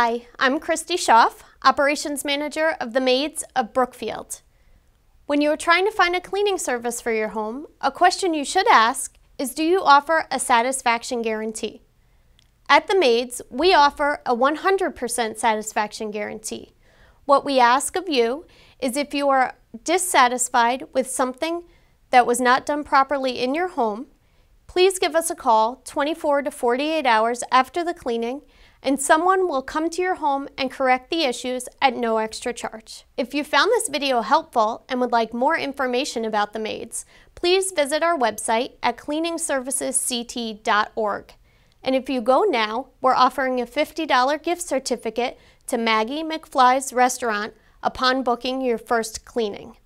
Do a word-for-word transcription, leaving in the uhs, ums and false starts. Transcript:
Hi, I'm Kristi Schoff, Operations Manager of the Maids of Brookfield. When you are trying to find a cleaning service for your home, a question you should ask is, do you offer a satisfaction guarantee? At the Maids, we offer a one hundred percent satisfaction guarantee. What we ask of you is if you are dissatisfied with something that was not done properly in your home, please give us a call twenty-four to forty-eight hours after the cleaning and someone will come to your home and correct the issues at no extra charge. If you found this video helpful and would like more information about the Maids, please visit our website at Cleaning Services C T dot org. And if you go now, we're offering a fifty dollar gift certificate to Maggie McFly's Restaurant upon booking your first cleaning.